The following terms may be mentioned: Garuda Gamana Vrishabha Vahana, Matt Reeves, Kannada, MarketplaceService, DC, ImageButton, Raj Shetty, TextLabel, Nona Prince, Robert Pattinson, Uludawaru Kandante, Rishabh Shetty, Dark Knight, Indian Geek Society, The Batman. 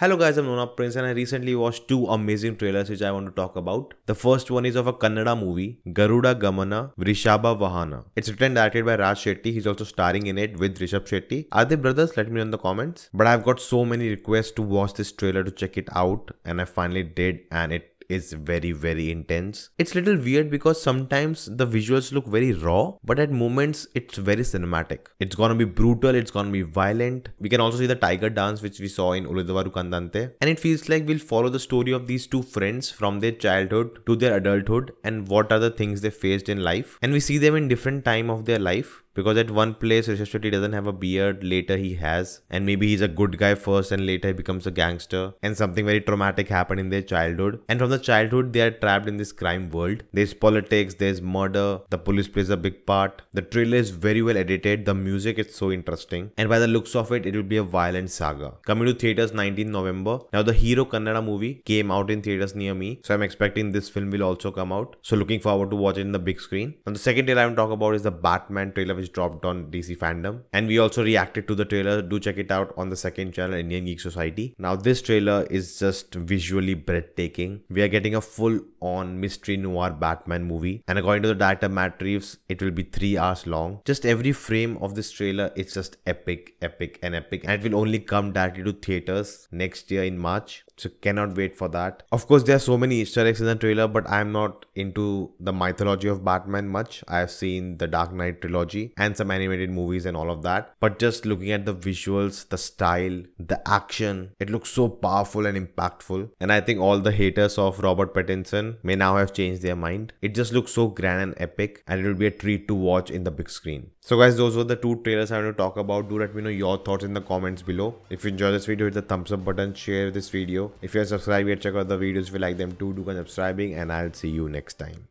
Hello guys, I'm Nona Prince and I recently watched two amazing trailers which I want to talk about. The first one is of a Kannada movie, Garuda Gamana Vrishabha Vahana. It's written and directed by Raj Shetty. He's also starring in it with Rishabh Shetty. Are they brothers? Let me know in the comments. But I've got so many requests to watch this trailer to check it out, and I finally did, and it is very intense. It's little weird because sometimes the visuals look very raw, but at moments it's very cinematic. It's gonna be brutal, it's gonna be violent. We can also see the tiger dance which we saw in Uludawaru Kandante, and it feels like we'll follow the story of these two friends from their childhood to their adulthood and what are the things they faced in life. And we see them in different time of their life, because at one place Rishabh Shetty doesn't have a beard, later he has, and maybe he's a good guy first and later he becomes a gangster, and something very traumatic happened in their childhood, and from the childhood they are trapped in this crime world. There's politics, there's murder, the police plays a big part. The trailer is very well edited, the music is so interesting, and by the looks of it, it will be a violent saga. Coming to theaters 19th November, now the Hero Kannada movie came out in theaters near me, so I'm expecting this film will also come out, so looking forward to watching it in the big screen. And the second trailer I want to talk about is the Batman trailer which dropped on DC fandom, and we also reacted to the trailer. Do check it out on the second channel, Indian Geek Society. Now this trailer is just visually breathtaking. We are getting a full-on mystery noir Batman movie, and according to the director Matt Reeves, it will be 3 hours long. Just every frame of this trailer is just epic, and it will only come directly to theaters next year in March. So cannot wait for that. Of course, there are so many Easter eggs in the trailer, but I'm not into the mythology of Batman much. I have seen the Dark Knight trilogy and some animated movies and all of that. But just looking at the visuals, the style, the action, it looks so powerful and impactful. And I think all the haters of Robert Pattinson may now have changed their mind. It just looks so grand and epic, and it will be a treat to watch in the big screen. So guys, those were the two trailers I want to talk about. Do let me know your thoughts in the comments below. If you enjoyed this video, hit the thumbs up button, share this video. If you are subscribed yet, check out the videos if you like them too. Do consider subscribing, and I'll see you next time.